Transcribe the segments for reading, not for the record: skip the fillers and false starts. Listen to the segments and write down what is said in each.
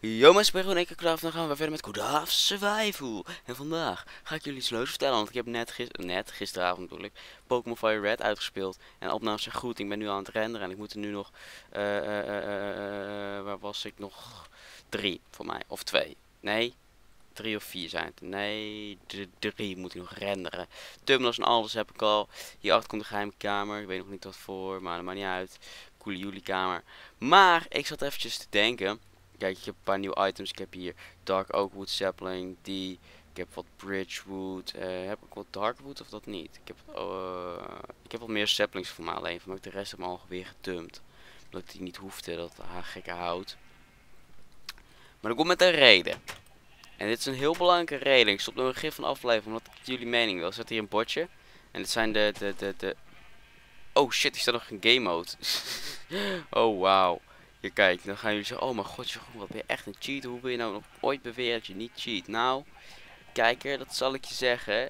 Yo mensen, ik ben Jeroen, Kodaaf, dan gaan we verder met Kodaaf Survival. En vandaag ga ik jullie iets leuks vertellen, want ik heb gisteravond natuurlijk, Pokémon Fire Red uitgespeeld. En opnames zijn goed, ik ben nu aan het renderen en ik moet er nu nog, waar was ik nog? 3 voor mij, of 2. Nee, 3 of 4 zijn het. Nee, 3 moet ik nog renderen. Thumbnails en alles heb ik al. Hierachter komt de geheime kamer, ik weet nog niet wat voor, maar dat maakt niet uit. Coole jullie kamer. Maar ik zat eventjes te denken. Kijk, ik heb een paar nieuwe items. Ik heb hier Dark Oakwood sapling, die. Ik heb wat Bridgewood. Heb ik wat Darkwood of dat niet? Ik heb wat meer saplings voor mij alleen. Maar ik de rest heb me al weer gedumpt. Omdat ik die niet hoefde, dat haar gekke hout. Maar dat komt met een reden. En dit is een heel belangrijke reden. Ik stop nog een gif van aflevering, omdat ik jullie mening wil. Zet hier een bordje. En dit zijn de... Oh shit, ik sta nog in game mode. Oh wow. Ja, kijk, dan gaan jullie zeggen, oh mijn god, Jeroen, wat ben je echt een cheat? Hoe wil je nou nog ooit beweren dat je niet cheat? Nou, kijker, dat zal ik je zeggen.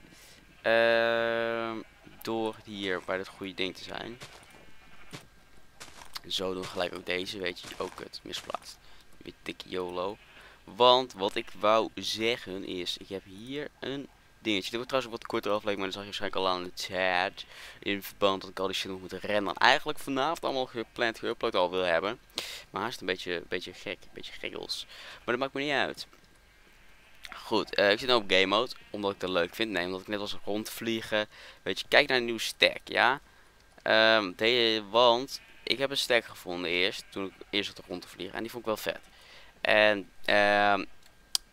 Door hier bij dat goede ding te zijn. Zo doen gelijk ook deze, weet je, ook het misplaatst. Weer dikke YOLO. Want wat ik wou zeggen is, ik heb hier een dingetje. Dit wordt trouwens wat korter aflevering, maar dat zag je waarschijnlijk al aan de chat. In verband dat ik al die shit nog moet rennen. Want eigenlijk vanavond allemaal gepland, geüpload al wil hebben. Maar haast een beetje gek, een beetje gekkels. Maar dat maakt me niet uit. Goed, ik zit nu op game mode, omdat ik dat leuk vind. Nee, omdat ik net was rondvliegen. Weet je, kijk naar een nieuwe stack, ja. Want ik heb een stack gevonden eerst, toen ik eerst had rond te vliegen. En die vond ik wel vet. En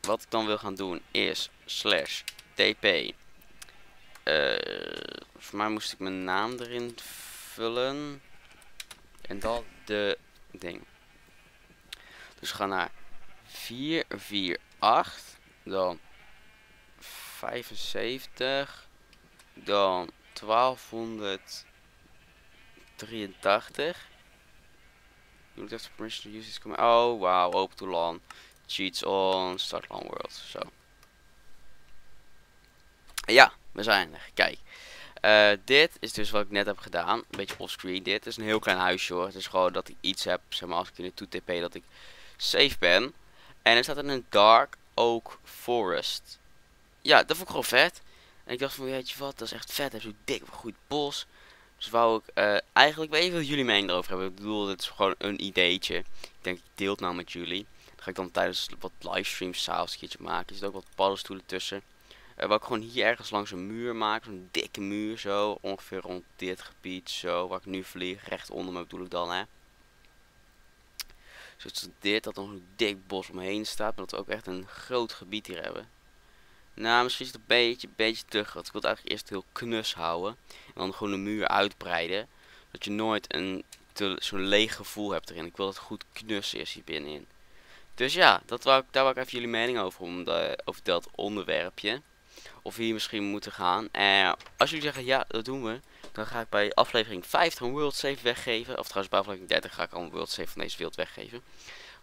wat ik dan wil gaan doen is slash TP. Voor mij moest ik mijn naam erin vullen. En dan de ding. Dus ga naar 448. Dan 75. Dan 1283. Doe ik even permission to use this command. Oh wow, open to LAN. Cheats on, start LAN world. Zo. Ja, we zijn er. Kijk. Dit is dus wat ik net heb gedaan. Een beetje offscreen. Dit is een heel klein huisje hoor. Het is gewoon dat ik iets heb. Zeg maar als ik in de toe tp dat ik safe ben. En er staat in een Dark Oak Forest. Ja, dat vond ik gewoon vet. En ik dacht van weet je wat, dat is echt vet. Hij heeft zo'n dik goed bos. Dus wou ik eigenlijk weet je wat jullie mening erover hebben. Ik bedoel, dit is gewoon een ideetje. Ik denk ik deel het nou met jullie. Dat ga ik dan tijdens wat livestreams s'avonds een keertje maken. Er zit ook wat paddenstoelen tussen. Waar ik gewoon hier ergens langs een muur maak, zo'n dikke muur zo, ongeveer rond dit gebied zo, waar ik nu vlieg, recht onder me bedoel ik dan hè. Zoals dit, dat er nog een dik bos omheen staat, maar dat we ook echt een groot gebied hier hebben. Nou, misschien is het een beetje te groot. Ik wil het eigenlijk eerst heel knus houden en dan gewoon de muur uitbreiden, dat je nooit zo'n leeg gevoel hebt erin. Ik wil dat het goed knus is hier binnenin. Dus ja, daar wou ik even jullie mening over, over dat onderwerpje. Of we hier misschien moeten gaan. Als jullie zeggen ja, dat doen we. Dan ga ik bij aflevering 50 een World Safe weggeven. Of trouwens bij aflevering 30 ga ik al een World Safe van deze wereld weggeven.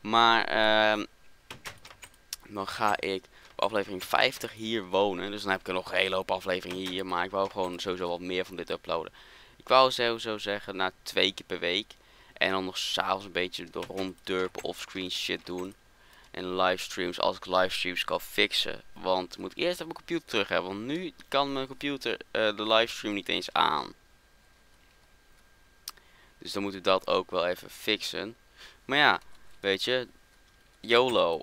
Maar dan ga ik bij aflevering 50 hier wonen. Dus dan heb ik er nog een hele hoop afleveringen hier. Maar ik wou gewoon sowieso wat meer van dit uploaden. Ik wou sowieso zeggen na 2 keer per week. En dan nog s'avonds een beetje ronddurpen of screen shit doen. En livestreams, als ik livestreams kan fixen. Want moet ik eerst even mijn computer terug hebben. Want nu kan mijn computer de livestream niet eens aan. Dus dan moet ik dat ook wel even fixen. Maar ja, weet je. YOLO.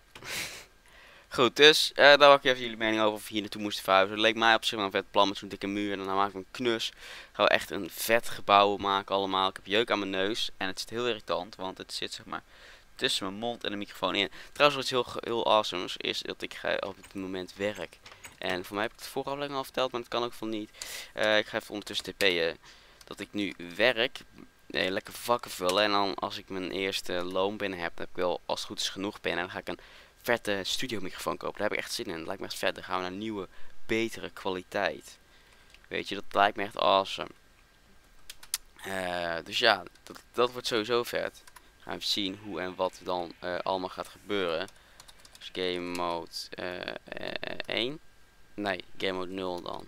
Goed, dus daar wou ik even jullie mening over of we hier naartoe moesten verhuizen. Het leek mij op zich wel een vet plan met zo'n dikke muur. En dan maak ik een knus. Gaan we echt een vet gebouw maken allemaal. Ik heb jeuk aan mijn neus. En het zit heel irritant, want het zit zeg maar tussen mijn mond en de microfoon in. Trouwens, wat heel awesome is dat ik ga op het moment werk. En voor mij heb ik het vorige aflevering al verteld, maar dat kan ook van niet. Ik ga even ondertussen tp'en. Dat ik nu werk. Nee, lekker vakken vullen. En dan als ik mijn eerste loon binnen heb, dan heb ik wel als het goed is genoeg binnen. En dan ga ik een vette studio microfoon kopen. Daar heb ik echt zin in. Dat lijkt me echt vet. Dan gaan we naar nieuwe, betere kwaliteit. Weet je, dat lijkt me echt awesome. Dus ja, dat wordt sowieso vet. Gaan we zien hoe en wat dan allemaal gaat gebeuren. Dus game mode 1. Nee, game mode 0 dan.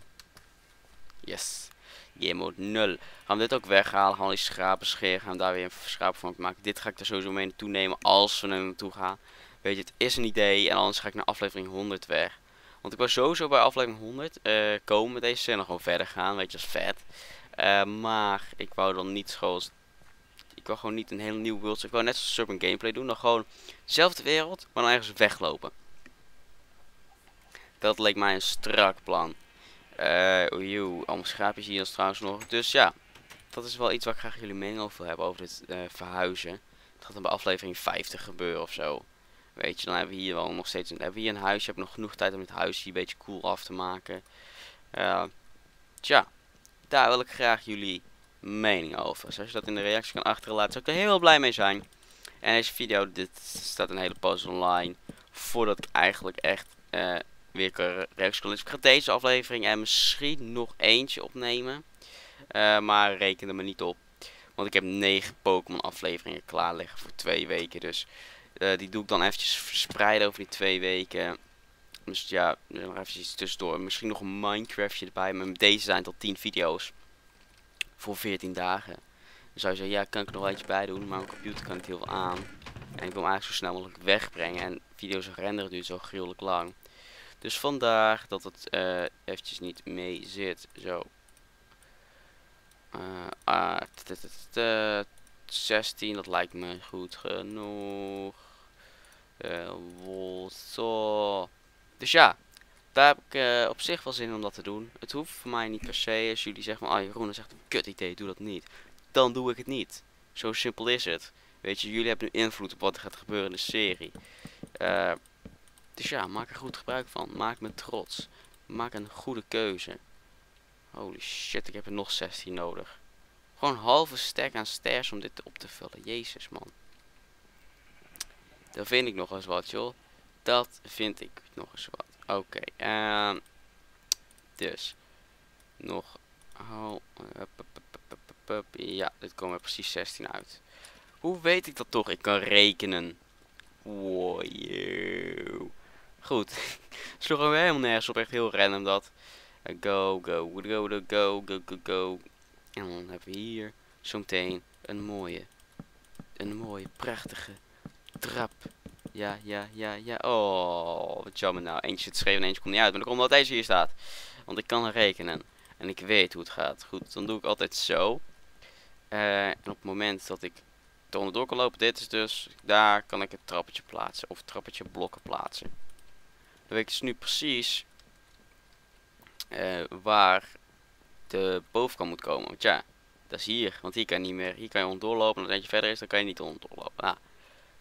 Yes. Je moet 0. Gaan we dit ook weghalen. Gaan we die schapen scheren. Gaan we daar weer een schaap van maken. Dit ga ik er sowieso mee naartoe nemen als we er naartoe gaan. Weet je, het is een idee. En anders ga ik naar aflevering 100 weg. Want ik wil sowieso bij aflevering 100 komen met deze zin. En gewoon verder gaan. Weet je, dat is vet. Maar ik wou dan niet zoals... Ik wil gewoon niet een hele nieuwe world. Ik wil net zoals Serpent Gameplay doen. Dan gewoon dezelfde wereld, maar dan ergens weglopen. Dat leek mij een strak plan. Allemaal schaapjes hier trouwens nog. Dus ja, dat is wel iets waar ik graag jullie mening over wil hebben. Over dit verhuizen. Het gaat dan bij aflevering 50 gebeuren of zo. Weet je, dan hebben we hier wel nog steeds een huis. Je hebt nog genoeg tijd om dit huis hier een beetje cool af te maken. Tja, daar wil ik graag jullie mening over. Dus als je dat in de reacties kan achterlaten, zou ik er heel blij mee zijn. En deze video, dit staat een hele post online. Voordat ik eigenlijk echt... weer rechts kan. Dus ik ga deze aflevering en misschien nog eentje opnemen. Maar reken er me niet op. Want ik heb 9 Pokémon afleveringen klaar liggen voor 2 weken. Dus die doe ik dan eventjes verspreiden over die 2 weken. Dus ja, nog even iets tussendoor. Misschien nog een Minecraftje erbij. Maar deze zijn tot 10 video's. Voor 14 dagen. Dan zou je zeggen, ja, kan ik er nog eentje bij doen. Maar mijn computer kan niet heel veel aan. En ik wil hem eigenlijk zo snel mogelijk wegbrengen. En video's renderen duurt zo gruwelijk lang. Dus vandaar dat het eventjes niet mee zit. Zo. 16, dat lijkt me goed genoeg. Dus ja, daar heb ik op zich wel zin om dat te doen. Het hoeft voor mij niet per se. Als jullie zeggen, ah Jeroen, dat is echt een kut idee, doe dat niet. Dan doe ik het niet. Zo simpel is het. Weet je, jullie hebben een invloed op wat er gaat gebeuren in de serie. Dus ja, maak er goed gebruik van. Maak me trots. Maak een goede keuze. Holy shit, ik heb er nog 16 nodig. Gewoon een halve stack aan stairs om dit op te vullen. Jezus, man. Dat vind ik nog eens wat, joh. Dat vind ik nog eens wat. Oké, dus. Nog. Ja, dit komen er precies 16 uit. Hoe weet ik dat toch? Ik kan rekenen. Wow, yo. Goed, sloeg er weer helemaal nergens op, echt heel random dat. Go, go, go, go, go, go, go, go. En dan hebben we hier zometeen een mooie, prachtige trap. Ja, ja, ja, ja. Oh, wat jammer nou. Eentje zit schreeuwen en eentje komt niet uit, maar dan komt omdat deze hier staat. Want ik kan rekenen en ik weet hoe het gaat. Goed, dan doe ik altijd zo. En op het moment dat ik er onderdoor kan lopen, dit is dus, daar kan ik het trappetje plaatsen of trappetje blokken plaatsen. Dan weet ik dus nu precies waar de bovenkant moet komen. Want ja, dat is hier. Want hier kan je niet meer. Hier kan je onderdoor lopen. En als eentje verder is, dan kan je niet onderdoor lopen. Nou,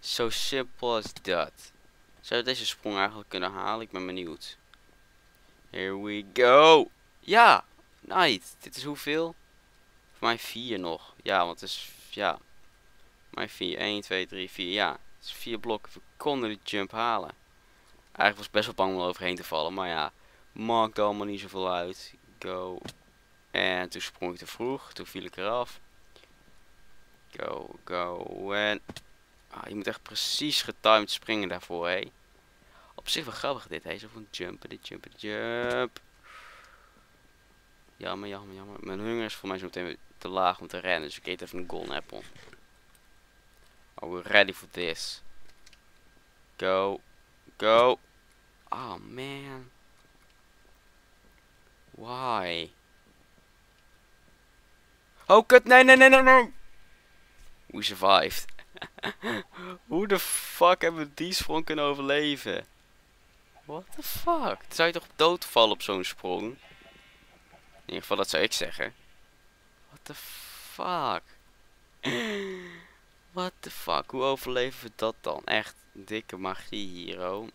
zo simpel als dat. Zou je deze sprong eigenlijk kunnen halen? Ik ben benieuwd. Here we go. Ja, nice. Dit is hoeveel? Voor mij 4 nog. Ja, want het is, ja. Maar 4, 1, 2, 3, 4, ja. Dus 4 blokken. We konden die jump halen. Eigenlijk was ik best wel bang om er overheen te vallen. Maar ja, maakt allemaal niet zoveel uit. Go. En toen sprong ik te vroeg. Toen viel ik eraf. Go, go. En... Ah, je moet echt precies getimed springen daarvoor, hé. Op zich wel grappig dit, hé. Zo van jumpen, dit jumpen, jump. Jammer, jammer, jammer. Mijn honger is voor mij zo meteen te laag om te rennen. Dus ik eet even een golden apple. Oh, we're ready for this. Go. Go. Oh, man. Why? Oh, kut. Nee, nee, nee, nee, nee. We survived. Hoe de fuck hebben we die sprong kunnen overleven? What the fuck? Zou je toch doodvallen op zo'n sprong? In ieder geval, dat zou ik zeggen. What the fuck? What the fuck, hoe overleven we dat dan? Echt dikke magie hier, oh.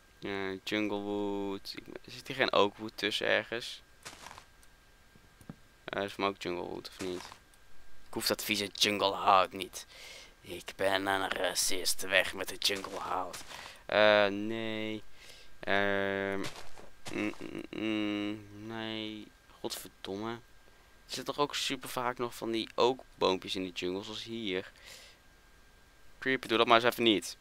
Junglewood. Zit hier geen Oakwood tussen ergens? Is maar ook Junglewood, of niet? Ik hoef dat vieze junglehout niet. Ik ben een racist, weg met de junglehout. Nee. Nee. Godverdomme. Er zitten toch ook super vaak nog van die oakboompjes in die jungle, zoals hier. Creeper, doe dat maar eens even niet.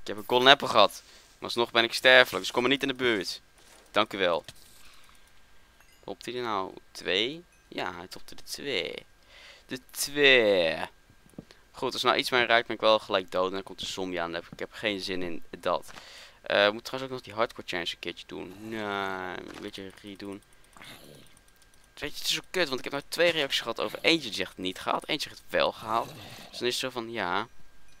Ik heb een golden apple gehad. Maar alsnog ben ik sterfelijk, dus kom maar niet in de buurt. Dank u wel. Hoopt hij er nou 2? Ja, hij topte de 2. De 2. Goed, als nou iets mij raakt, ben ik wel gelijk dood. En dan komt de zombie aan. Ik heb geen zin in dat. We moeten trouwens ook nog die hardcore challenge een keertje doen. Nou, een beetje redoen. Weet je, het is zo kut, want ik heb nou 2 reacties gehad over. Eentje die zegt niet gehaald, eentje zegt wel gehaald. Dus dan is het zo van, ja,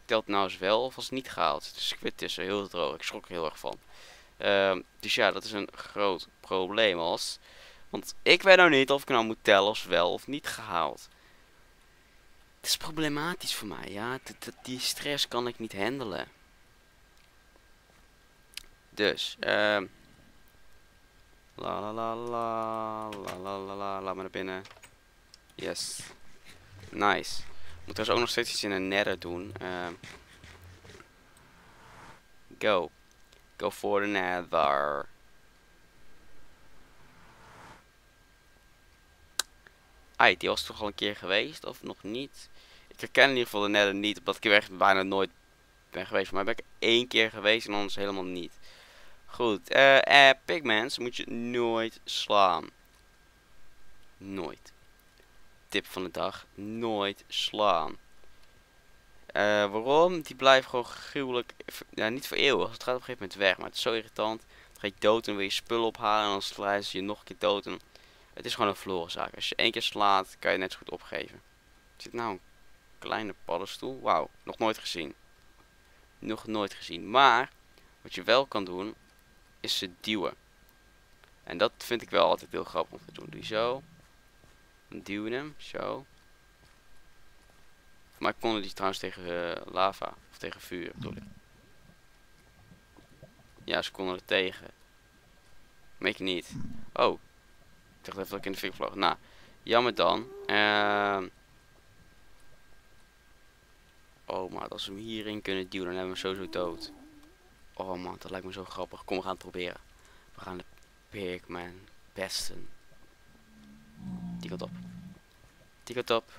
telt nou eens wel of als het niet gehaald. Dus ik weet het is heel droog, ik schrok er heel erg van. Dus ja, dat is een groot probleem als. Want ik weet nou niet of ik nou moet tellen als wel of niet gehaald. Het is problematisch voor mij, ja. Die stress kan ik niet handelen. Dus, la la la la, la la la la, laat me naar binnen. Yes. Nice. Moet dus ook nog steeds iets in een nether doen. Go. Go for the nether. Ai, die was toch al een keer geweest? Of nog niet? Ik herken in ieder geval de nether niet, omdat ik er echt bijna nooit ben geweest. Maar ben ik er 1 keer geweest en anders helemaal niet. Goed, pigments moet je nooit slaan. Nooit. Tip van de dag, nooit slaan. Waarom? Die blijft gewoon gruwelijk, ja, niet voor eeuwig. Het gaat op een gegeven moment weg, maar het is zo irritant. Dan ga je dood en wil je spullen ophalen en dan slaan ze je nog een keer dood. En het is gewoon een verloren zaak. Als je 1 keer slaat, kan je net zo goed opgeven. Zit nou een kleine paddenstoel? Wauw, nog nooit gezien. Nog nooit gezien, maar... Wat je wel kan doen, is ze duwen. En dat vind ik wel altijd heel grappig om te doen. Doe je zo. Dan duwen hem, zo. Maar ik kon die trouwens tegen lava, of tegen vuur bedoel ik. Ja, ze konden er tegen. Maar ik niet. Oh. Ik dacht even dat ik in de fik vloog. Nou, jammer dan. Oh, maar als we hem hierin kunnen duwen, dan hebben we hem sowieso dood. Oh man, dat lijkt me zo grappig. Kom, we gaan het proberen. We gaan de Pigman besten. Tikkelt op. Tikkelt op.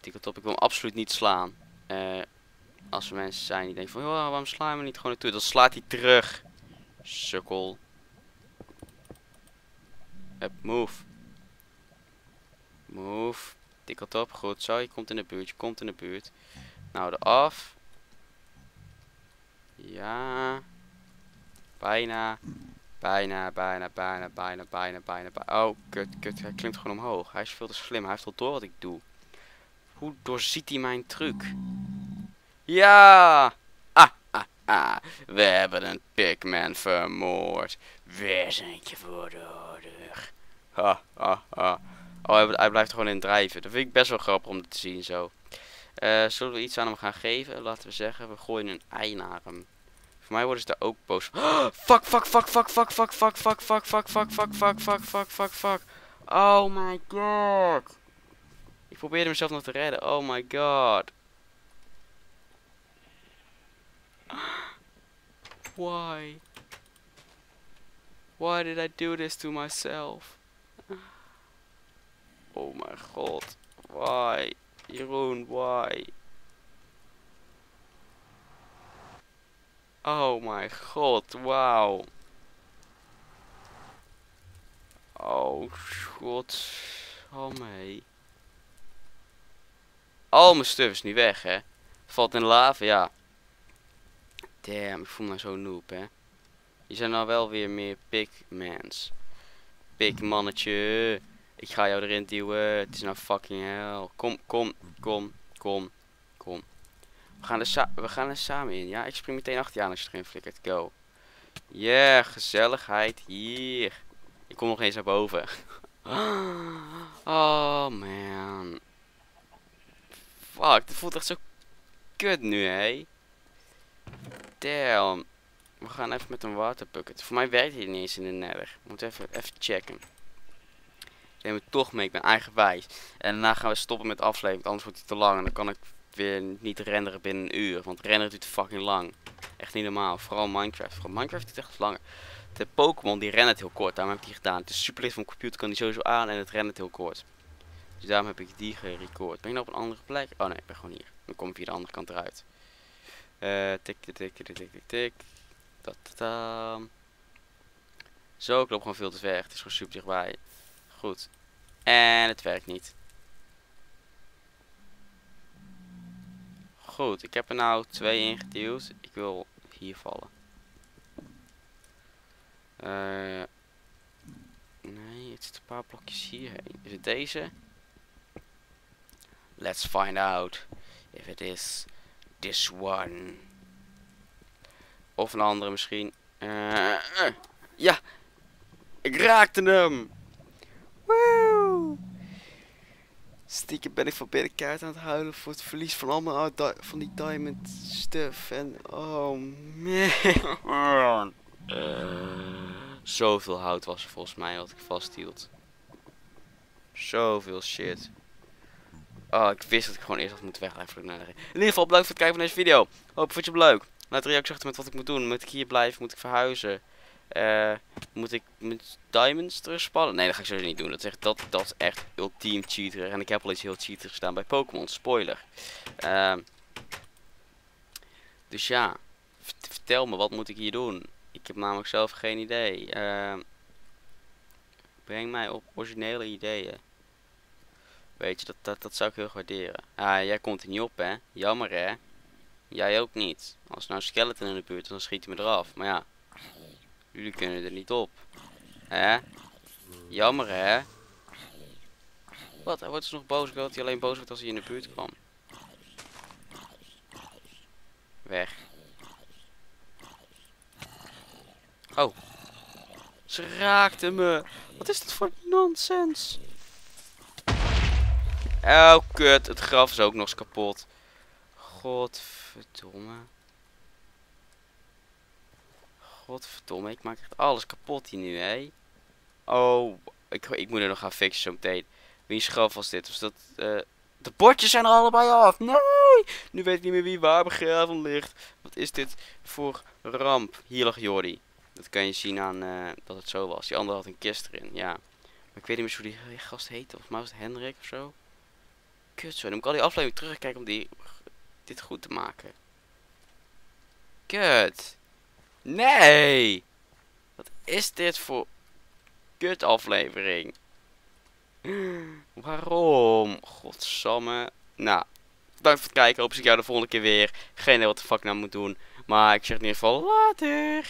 Tikkelt op. Ik wil hem absoluut niet slaan. Als er mensen zijn die denken van... Oh, waarom sla je me niet gewoon naartoe? Dan slaat hij terug. Sukkel. Up, move. Move. Tikkelt op. Goed zo, je komt in de buurt. Je komt in de buurt. Nou, eraf. Ja, bijna, bijna, bijna, bijna, bijna, bijna, bijna, bijna. Oh, kut, hij klimt gewoon omhoog. Hij is veel te slim, hij heeft al door wat ik doe. Hoe doorziet hij mijn truc? Ja! We hebben een Pigman vermoord. We zijn je voordelig. Oh, hij blijft gewoon in drijven. Dat vind ik best wel grappig om te zien zo. Zullen we iets aan hem gaan geven? Laten we zeggen, we gooien een ei naar hem. Voor mij worden ze daar ook boos. Fuck, fuck, fuck, fuck, fuck, fuck, fuck, fuck, fuck, fuck, fuck, fuck, fuck, fuck, fuck, fuck, fuck. Oh my god. Ik probeerde mezelf nog te redden. Oh my god. Why? Why did I do this to myself? Oh my god. Why? Jeroen, why? Oh mijn god, wauw. Oh god. Oh mee. Al mijn stuff is nu weg, hè. Valt in de lava, ja. Damn, ik voel me zo noob, hè. Hier zijn nou wel weer meer pigmans. Pigmannetje. Ik ga jou erin duwen. Het is nou fucking hell. Kom, kom, kom, kom, kom. We gaan er samen in. Ja, ik spring meteen achter je aan als je erin flikkert. Go. Yeah, gezelligheid. Hier. Ik kom nog eens naar boven. Oh man. Fuck, dat voelt echt zo kut nu, hé. Damn. We gaan even met een waterbucket. Voor mij werkt hij niet eens in de nether. Ik moet even checken. Ik neem het toch mee, ik ben eigenwijs. En daarna gaan we stoppen met afleveren, anders wordt het te lang. En dan kan ik weer niet renderen binnen een uur. Want renderen duurt fucking lang. Echt niet normaal. Vooral Minecraft. Vooral Minecraft duurt echt langer. De Pokémon die rendert heel kort, daarom heb ik die gedaan. Het is super licht van mijn computer, kan die sowieso aan en het rendert heel kort. Dus daarom heb ik die gerecord. Ben ik nou op een andere plek? Oh nee, ik ben gewoon hier. Dan kom ik via de andere kant eruit. Tik, tik, tik, tik, tik, tik. Zo, ik loop gewoon veel te ver. Het is gewoon super dichtbij. Goed. En het werkt niet. Goed, ik heb er nou 2 ingeduwd. Ik wil hier vallen. Nee, het zit een paar blokjes hierheen. Is het deze? Let's find out if it is this one. Of een andere misschien. Ja, ik raakte hem. Woe! Stiekem ben ik van binnenkant aan het huilen voor het verlies van allemaal van die diamond stuff. En oh man. Zoveel hout was er volgens mij wat ik vasthield. Zoveel shit. Oh, ik wist dat ik gewoon eerst had moeten weglijven. In ieder geval, bedankt voor het kijken van deze video. Hoop vond je hem leuk. Laat de reactie achter met wat ik moet doen. Moet ik hier blijven? Moet ik verhuizen? Moet ik met diamonds terugspannen? Nee, dat ga ik sowieso niet doen. Dat is echt ultiem cheater. En ik heb al iets heel cheater gedaan bij Pokémon. Spoiler. Dus ja. Vertel me, wat moet ik hier doen? Ik heb namelijk zelf geen idee. Breng mij op originele ideeën. Weet je, dat zou ik heel erg waarderen. Ah, jij komt er niet op, hè? Jammer, hè? Jij ook niet. Als er nou een skeleton in de buurt is, dan schiet hij me eraf. Maar ja, jullie kunnen er niet op. Hè? Jammer, hè? Wat? Hij wordt dus nog boos. Ik wil dat hij alleen boos wordt als hij in de buurt kwam. Weg. Oh. Ze raakte me. Wat is dit voor nonsens? Oh, kut. Het graf is ook nog eens kapot. Godverdomme. Godverdomme. Ik maak echt alles kapot hier nu, hè. Oh. Ik moet er nog gaan fixen zo meteen. Wiens graf was dit? Was dat... De bordjes zijn er allebei af. Nee. Nu weet ik niet meer wie waar begraven ligt. Wat is dit voor ramp? Hier lag Jordi. Dat kan je zien aan dat het zo was. Die andere had een kist erin. Ja. Maar ik weet niet meer hoe die gast heette. Of maar was het Hendrik of zo. Kut zo. Dan moet ik al die aflevering terugkijken om die... dit goed te maken. Kut. Nee. Wat is dit voor kut aflevering? Waarom? Godsamme. Nou, bedankt voor het kijken. Hoop ik jou de volgende keer weer. Geen idee wat de fuck nou moet doen. Maar ik zeg in ieder geval later.